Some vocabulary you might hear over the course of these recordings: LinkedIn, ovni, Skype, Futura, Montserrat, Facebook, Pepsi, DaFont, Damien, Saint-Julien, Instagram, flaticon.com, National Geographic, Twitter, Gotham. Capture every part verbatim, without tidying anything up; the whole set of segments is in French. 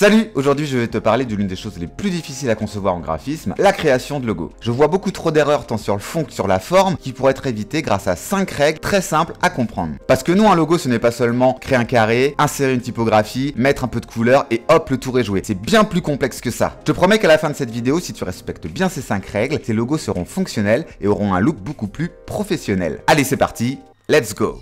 Salut! Aujourd'hui je vais te parler de l'une des choses les plus difficiles à concevoir en graphisme, la création de logos. Je vois beaucoup trop d'erreurs tant sur le fond que sur la forme qui pourraient être évitées grâce à cinq règles très simples à comprendre. Parce que non, un logo ce n'est pas seulement créer un carré, insérer une typographie, mettre un peu de couleur et hop le tour est joué. C'est bien plus complexe que ça. Je te promets qu'à la fin de cette vidéo, si tu respectes bien ces cinq règles, tes logos seront fonctionnels et auront un look beaucoup plus professionnel. Allez c'est parti, let's go!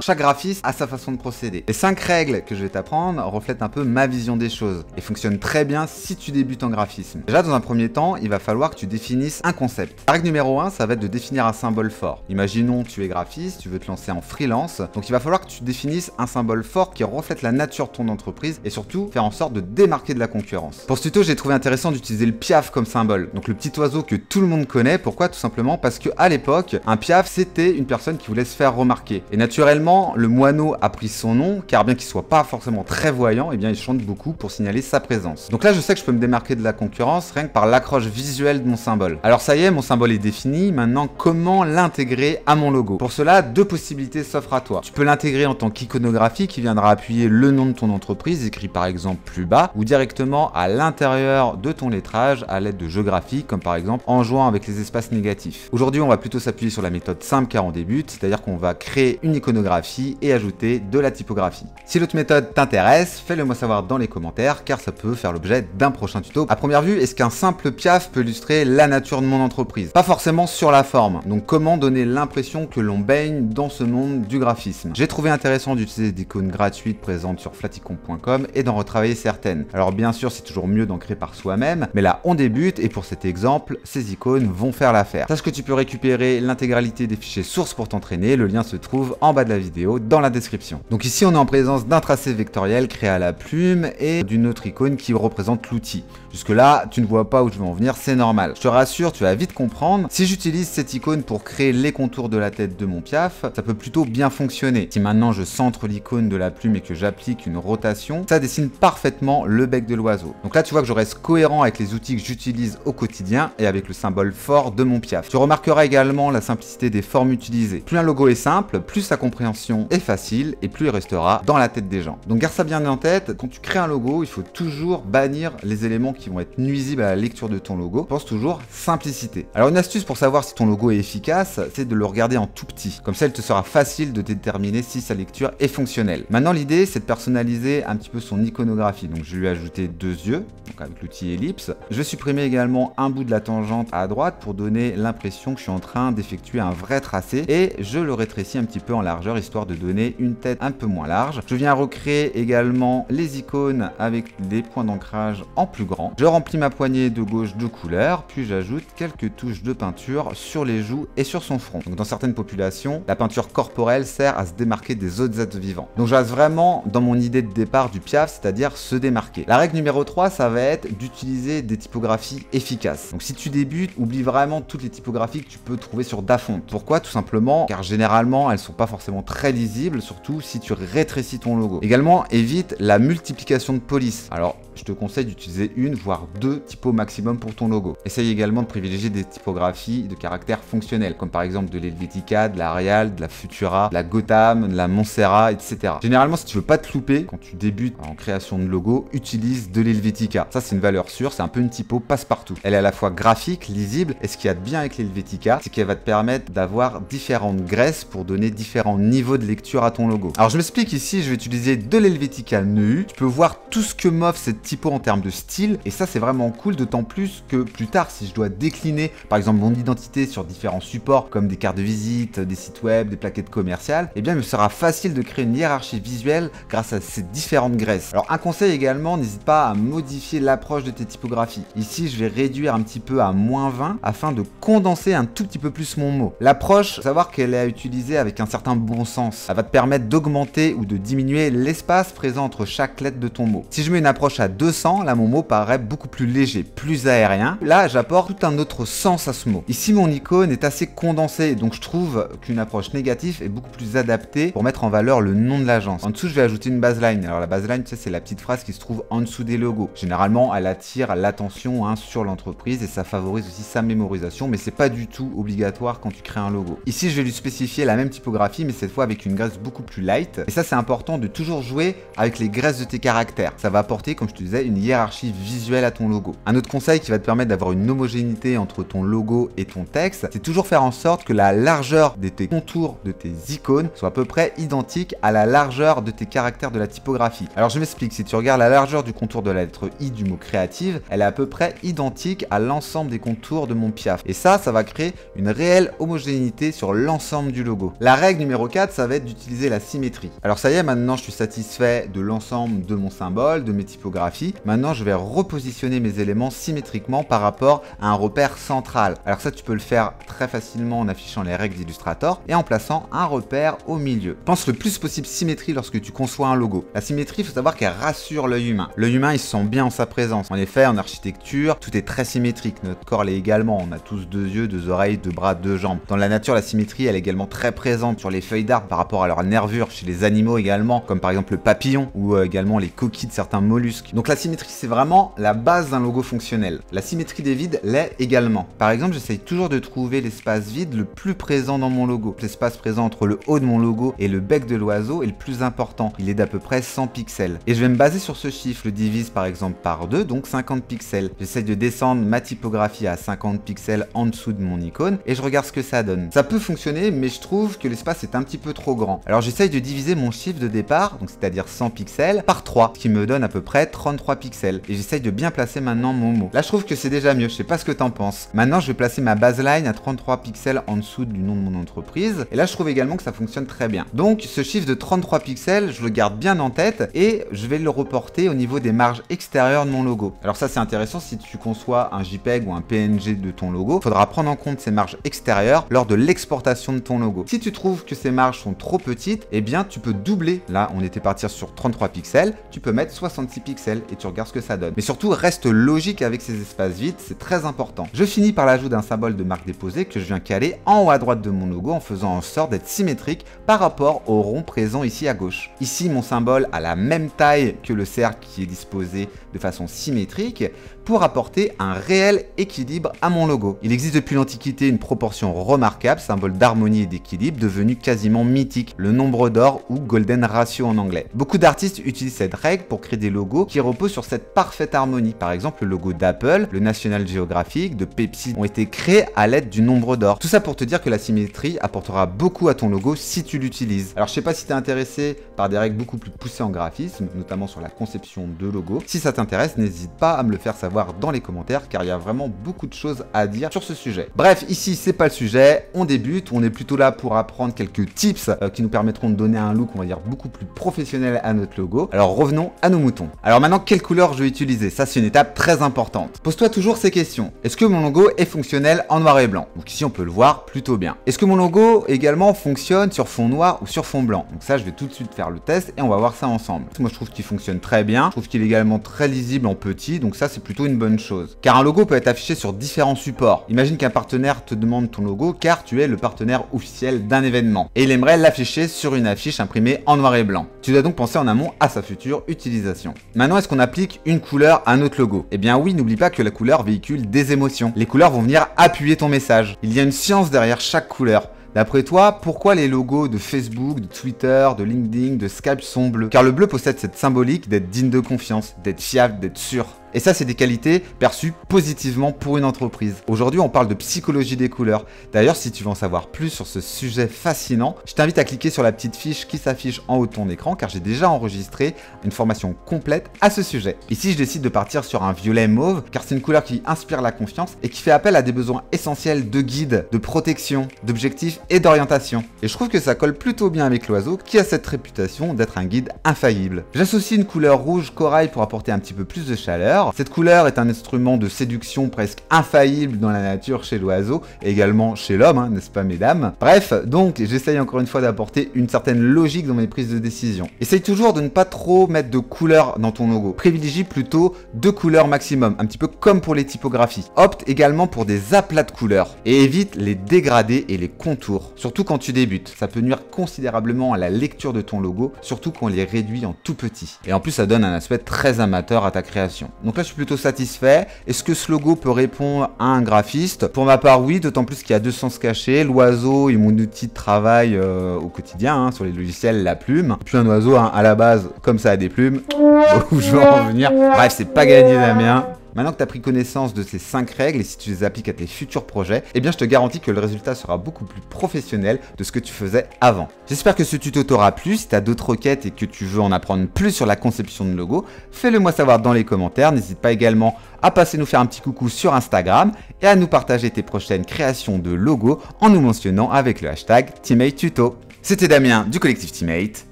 Chaque graphiste a sa façon de procéder. Les cinq règles que je vais t'apprendre reflètent un peu ma vision des choses et fonctionnent très bien si tu débutes en graphisme. Déjà, dans un premier temps, il va falloir que tu définisses un concept. La règle numéro un, ça va être de définir un symbole fort. Imaginons tu es graphiste, tu veux te lancer en freelance, donc il va falloir que tu définisses un symbole fort qui reflète la nature de ton entreprise et surtout faire en sorte de démarquer de la concurrence. Pour ce tuto, j'ai trouvé intéressant d'utiliser le piaf comme symbole, donc le petit oiseau que tout le monde connaît. Pourquoi? Tout simplement parce que à l'époque, un piaf c'était une personne qui voulait se faire remarquer. Et naturellement, le moineau a pris son nom car bien qu'il soit pas forcément très voyant, et eh bien il chante beaucoup pour signaler sa présence. Donc là je sais que je peux me démarquer de la concurrence rien que par l'accroche visuelle de mon symbole. Alors ça y est, mon symbole est défini, maintenant comment l'intégrer à mon logo? Pour cela, deux possibilités s'offrent à toi. Tu peux l'intégrer en tant qu'iconographie qui viendra appuyer le nom de ton entreprise écrit par exemple plus bas, ou directement à l'intérieur de ton lettrage à l'aide de jeux graphiques comme par exemple en jouant avec les espaces négatifs. Aujourd'hui on va plutôt s'appuyer sur la méthode simple car on débute, c'est à dire qu'on va créer une iconographie et ajouter de la typographie. Si l'autre méthode t'intéresse, fais-le moi savoir dans les commentaires car ça peut faire l'objet d'un prochain tuto. À première vue, est-ce qu'un simple piaf peut illustrer la nature de mon entreprise? Pas forcément sur la forme, donc comment donner l'impression que l'on baigne dans ce monde du graphisme? J'ai trouvé intéressant d'utiliser des icônes gratuites présentes sur flaticon point com et d'en retravailler certaines. Alors bien sûr, c'est toujours mieux d'en créer par soi-même, mais là on débute et pour cet exemple, ces icônes vont faire l'affaire. Sache que tu peux récupérer l'intégralité des fichiers sources pour t'entraîner, le lien se trouve en bas de la vidéo. vidéo dans la description. Donc ici on est en présence d'un tracé vectoriel créé à la plume et d'une autre icône qui représente l'outil. Jusque là tu ne vois pas où je veux en venir, c'est normal. Je te rassure, tu vas vite comprendre. Si j'utilise cette icône pour créer les contours de la tête de mon piaf, ça peut plutôt bien fonctionner. Si maintenant je centre l'icône de la plume et que j'applique une rotation, ça dessine parfaitement le bec de l'oiseau. Donc là tu vois que je reste cohérent avec les outils que j'utilise au quotidien et avec le symbole fort de mon piaf. Tu remarqueras également la simplicité des formes utilisées. Plus un logo est simple, plus sa compréhension est facile et plus il restera dans la tête des gens. Donc garde ça bien en tête, quand tu crées un logo, il faut toujours bannir les éléments qui vont être nuisibles à la lecture de ton logo. Pense toujours simplicité. Alors une astuce pour savoir si ton logo est efficace, c'est de le regarder en tout petit. Comme ça, il te sera facile de déterminer si sa lecture est fonctionnelle. Maintenant, l'idée, c'est de personnaliser un petit peu son iconographie. Donc je lui ai ajouté deux yeux, donc avec l'outil ellipse. Je vais supprimer également un bout de la tangente à droite pour donner l'impression que je suis en train d'effectuer un vrai tracé et je le rétrécis un petit peu en largeur, histoire de donner une tête un peu moins large. Je viens recréer également les icônes avec des points d'ancrage en plus grand. Je remplis ma poignée de gauche de couleur, puis j'ajoute quelques touches de peinture sur les joues et sur son front. Donc dans certaines populations, la peinture corporelle sert à se démarquer des autres êtres vivants. Donc je reste vraiment dans mon idée de départ du piaf, c'est-à-dire se démarquer. La règle numéro trois, ça va être d'utiliser des typographies efficaces. Donc si tu débutes, oublie vraiment toutes les typographies que tu peux trouver sur DaFont. Pourquoi? Tout simplement car généralement elles sont pas forcément très très lisible, surtout si tu rétrécis ton logo. Également, évite la multiplication de polices. Alors, je te conseille d'utiliser une voire deux typos maximum pour ton logo. Essaye également de privilégier des typographies de caractère fonctionnel, comme par exemple de l'Helvetica, de l'Arial, de la Futura, de la Gotham, de la Montserrat, et cetera. Généralement, si tu veux pas te louper, quand tu débutes en création de logo, utilise de l'Helvetica. Ça, c'est une valeur sûre, c'est un peu une typo passe-partout. Elle est à la fois graphique, lisible, et ce qu'il y a de bien avec l'Helvetica, c'est qu'elle va te permettre d'avoir différentes graisses pour donner différents niveaux de lecture à ton logo. Alors, je m'explique ici, je vais utiliser de l'Helvetica Neu. Tu peux voir tout ce que m'offre cette typo en termes de style et ça c'est vraiment cool, d'autant plus que plus tard si je dois décliner par exemple mon identité sur différents supports comme des cartes de visite, des sites web, des plaquettes commerciales, et eh bien il me sera facile de créer une hiérarchie visuelle grâce à ces différentes graisses. Alors un conseil également, n'hésite pas à modifier l'approche de tes typographies. Ici je vais réduire un petit peu à moins vingt afin de condenser un tout petit peu plus mon mot. L'approche, savoir qu'elle est à utiliser avec un certain bon sens, elle va te permettre d'augmenter ou de diminuer l'espace présent entre chaque lettre de ton mot. Si je mets une approche à deux cents, là mon mot paraît beaucoup plus léger, plus aérien. Là, j'apporte tout un autre sens à ce mot. Ici, mon icône est assez condensée, donc je trouve qu'une approche négative est beaucoup plus adaptée pour mettre en valeur le nom de l'agence. En dessous, je vais ajouter une baseline. Alors la baseline, tu sais, c'est la petite phrase qui se trouve en dessous des logos. Généralement, elle attire l'attention hein, sur l'entreprise et ça favorise aussi sa mémorisation, mais c'est pas du tout obligatoire quand tu crées un logo. Ici, je vais lui spécifier la même typographie, mais cette fois avec une graisse beaucoup plus light. Et ça, c'est important de toujours jouer avec les graisses de tes caractères. Ça va apporter, comme je te disais, une hiérarchie visuelle à ton logo. Un autre conseil qui va te permettre d'avoir une homogénéité entre ton logo et ton texte, c'est toujours faire en sorte que la largeur de tes contours, de tes icônes, soit à peu près identique à la largeur de tes caractères de la typographie. Alors je m'explique, si tu regardes la largeur du contour de la lettre I du mot créative, elle est à peu près identique à l'ensemble des contours de mon piaf. Et ça, ça va créer une réelle homogénéité sur l'ensemble du logo. La règle numéro quatre, ça va être d'utiliser la symétrie. Alors ça y est, maintenant je suis satisfait de l'ensemble de mon symbole, de mes typographies. Maintenant, je vais repositionner mes éléments symétriquement par rapport à un repère central. Alors ça, tu peux le faire très facilement en affichant les règles d'Illustrator et en plaçant un repère au milieu. Pense le plus possible symétrie lorsque tu conçois un logo. La symétrie, il faut savoir qu'elle rassure l'œil humain. L'œil humain, il se sent bien en sa présence. En effet, en architecture, tout est très symétrique. Notre corps l'est également. On a tous deux yeux, deux oreilles, deux bras, deux jambes. Dans la nature, la symétrie, elle est également très présente sur les feuilles d'arbre par rapport à leur nervure, chez les animaux également, comme par exemple le papillon ou également les coquilles de certains mollusques. Donc la symétrie, c'est vraiment la base d'un logo fonctionnel. La symétrie des vides l'est également. Par exemple, j'essaye toujours de trouver l'espace vide le plus présent dans mon logo. L'espace présent entre le haut de mon logo et le bec de l'oiseau est le plus important. Il est d'à peu près cent pixels. Et je vais me baser sur ce chiffre. Je le divise par exemple par deux, donc cinquante pixels. J'essaie de descendre ma typographie à cinquante pixels en dessous de mon icône et je regarde ce que ça donne. Ça peut fonctionner, mais je trouve que l'espace est un petit peu trop grand. Alors j'essaye de diviser mon chiffre de départ, donc c'est-à-dire cent pixels, par trois, ce qui me donne à peu près trente-trois pixels. Et j'essaye de bien placer maintenant mon mot. Là, je trouve que c'est déjà mieux. Je sais pas ce que t'en penses. Maintenant, je vais placer ma baseline à trente-trois pixels en dessous du nom de mon entreprise. Et là, je trouve également que ça fonctionne très bien. Donc, ce chiffre de trente-trois pixels, je le garde bien en tête et je vais le reporter au niveau des marges extérieures de mon logo. Alors ça, c'est intéressant. Si tu conçois un JPEG ou un P N G de ton logo, faudra prendre en compte ces marges extérieures lors de l'exportation de ton logo. Si tu trouves que ces marges sont trop petites, eh bien, tu peux doubler. Là, on était parti sur trente-trois pixels. Tu peux mettre soixante-six pixels et tu regardes ce que ça donne. Mais surtout, reste logique avec ces espaces vides. C'est très important. Je finis par l'ajout d'un symbole de marque déposée que je viens caler en haut à droite de mon logo en faisant en sorte d'être symétrique par rapport au rond présent ici à gauche. Ici, mon symbole a la même taille que le cercle qui est disposé de façon symétrique pour apporter un réel équilibre à mon logo. Il existe depuis l'Antiquité une proportion remarquable, symbole d'harmonie et d'équilibre, devenu quasiment mythique, le nombre d'or ou golden ratio en anglais. Beaucoup d'artistes utilisent cette règle pour créer des logos qui reposent sur cette parfaite harmonie. Par exemple, le logo d'Apple, le National Geographic, de Pepsi ont été créés à l'aide du nombre d'or. Tout ça pour te dire que la symétrie apportera beaucoup à ton logo si tu l'utilises. Alors je sais pas si tu es intéressé par des règles beaucoup plus poussées en graphisme, notamment sur la conception de logo. Si ça t'intéresse, n'hésite pas à me le faire savoir dans les commentaires car il y a vraiment beaucoup de choses à dire sur ce sujet. Bref, ici c'est pas le sujet, on débute, on est plutôt là pour apprendre quelques tips euh, qui nous permettront de donner un look, on va dire, beaucoup plus professionnel à notre logo. Alors revenons à nos moutons. Alors maintenant, quelle couleur je vais utiliser? Ça, c'est une étape très importante. Pose-toi toujours ces questions. Est-ce que mon logo est fonctionnel en noir et blanc? Donc ici on peut le voir plutôt bien. Est-ce que mon logo également fonctionne sur fond noir ou sur fond blanc? Donc ça, je vais tout de suite faire le test et on va voir ça ensemble. Moi, je trouve qu'il fonctionne très bien. Je trouve qu'il est également très lisible en petit, donc ça c'est plutôt une bonne chose. Car un logo peut être affiché sur différents supports. Imagine qu'un partenaire te demande ton logo car tu es le partenaire officiel d'un événement et il aimerait l'afficher sur une affiche imprimée en noir et blanc. Tu dois donc penser en amont à sa future utilisation. Maintenant, est-ce qu'on applique une couleur à notre logo? Eh bien oui, n'oublie pas que la couleur véhicule des émotions. Les couleurs vont venir appuyer ton message. Il y a une science derrière chaque couleur. D'après toi, pourquoi les logos de Facebook, de Twitter, de LinkedIn, de Skype sont bleus? Car le bleu possède cette symbolique d'être digne de confiance, d'être fiable, d'être sûr. Et ça, c'est des qualités perçues positivement pour une entreprise. Aujourd'hui, on parle de psychologie des couleurs. D'ailleurs, si tu veux en savoir plus sur ce sujet fascinant, je t'invite à cliquer sur la petite fiche qui s'affiche en haut de ton écran car j'ai déjà enregistré une formation complète à ce sujet. Ici, je décide de partir sur un violet mauve car c'est une couleur qui inspire la confiance et qui fait appel à des besoins essentiels de guide, de protection, d'objectifs et d'orientation. Et je trouve que ça colle plutôt bien avec l'oiseau qui a cette réputation d'être un guide infaillible. J'associe une couleur rouge corail pour apporter un petit peu plus de chaleur. noir. Cette couleur est un instrument de séduction presque infaillible dans la nature chez l'oiseau, et également chez l'homme, n'est-ce pas mesdames? Bref, donc j'essaye encore une fois d'apporter une certaine logique dans mes prises de décision. Essaye toujours de ne pas trop mettre de couleurs dans ton logo. Privilégie plutôt deux couleurs maximum, un petit peu comme pour les typographies. Opte également pour des aplats de couleurs et évite les dégradés et les contours, surtout quand tu débutes. Ça peut nuire considérablement à la lecture de ton logo, surtout quand on les réduit en tout petit. Et en plus, ça donne un aspect très amateur à ta création. Donc là, je suis plutôt satisfait. Est-ce que ce logo peut répondre à un graphiste? Pour ma part, oui, d'autant plus qu'il y a deux sens cachés. L'oiseau est mon outil de travail euh, au quotidien, hein, sur les logiciels, la plume. Puis un oiseau, hein, à la base, comme ça a des plumes, où je veux en venir. Bref, c'est pas gagné, Damien. Maintenant que tu as pris connaissance de ces cinq règles et si tu les appliques à tes futurs projets, eh bien je te garantis que le résultat sera beaucoup plus professionnel de ce que tu faisais avant. J'espère que ce tuto t'aura plu. Si tu as d'autres requêtes et que tu veux en apprendre plus sur la conception de logo, fais-le moi savoir dans les commentaires. N'hésite pas également à passer nous faire un petit coucou sur Instagram et à nous partager tes prochaines créations de logos en nous mentionnant avec le hashtag TeammateTuto. C'était Damien du collectif Teammate.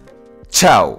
Ciao!